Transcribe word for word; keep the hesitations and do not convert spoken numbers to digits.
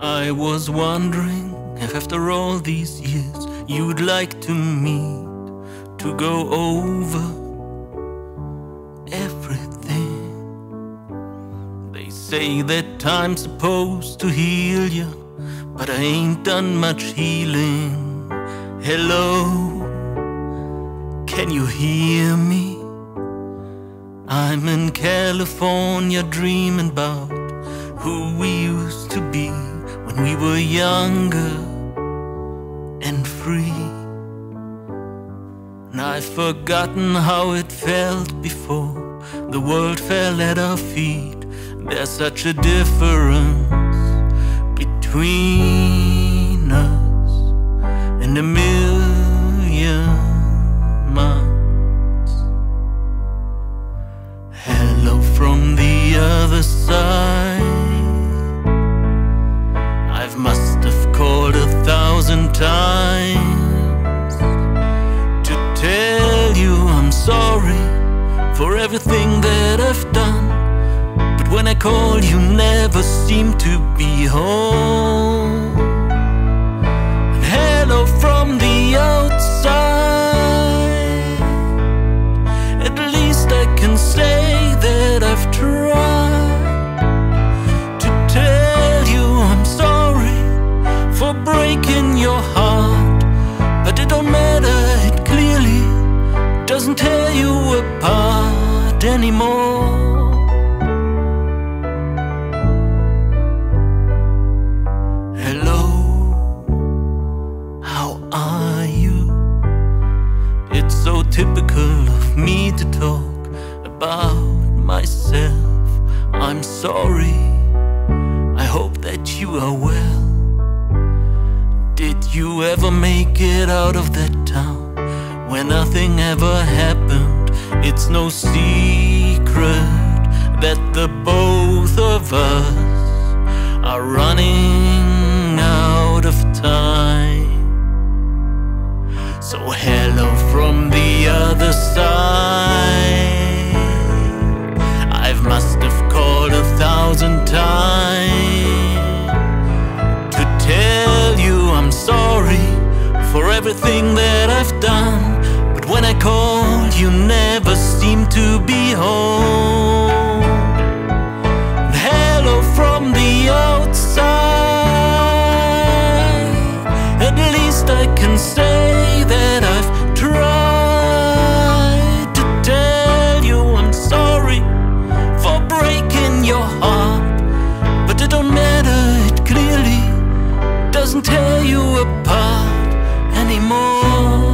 I was wondering if after all these years you'd like to meet to go over everything. They say that time's supposed to heal you, but I ain't done much healing. Hello, can you hear me? I'm in California dreaming about who we used to be when we were younger and free. And I've forgotten how it felt before the world fell at our feet. There's such a difference between us and a million months. Hello from the other side. Must have called a thousand times to tell you I'm sorry for everything that I've done, but when I call you never seem to be home. And hello from the outside, at least I can say that I've tried for breaking your heart, but it don't matter, it clearly doesn't tear you apart anymore. Hello, how are you? It's so typical of me to talk about myself. I'm sorry, I hope that you are well. Did you ever make it out of that town where nothing ever happened? It's no secret that the both of us are running out of time. So hello from the other side. I must have called a thousand times to tell you I'm sorry for everything that I've done, but when I call you never seem to be home. And hello from the outside, at least I can say that I've tried to tell you I'm sorry for breaking your heart, but it don't matter, it clearly doesn't tear you apart anymore.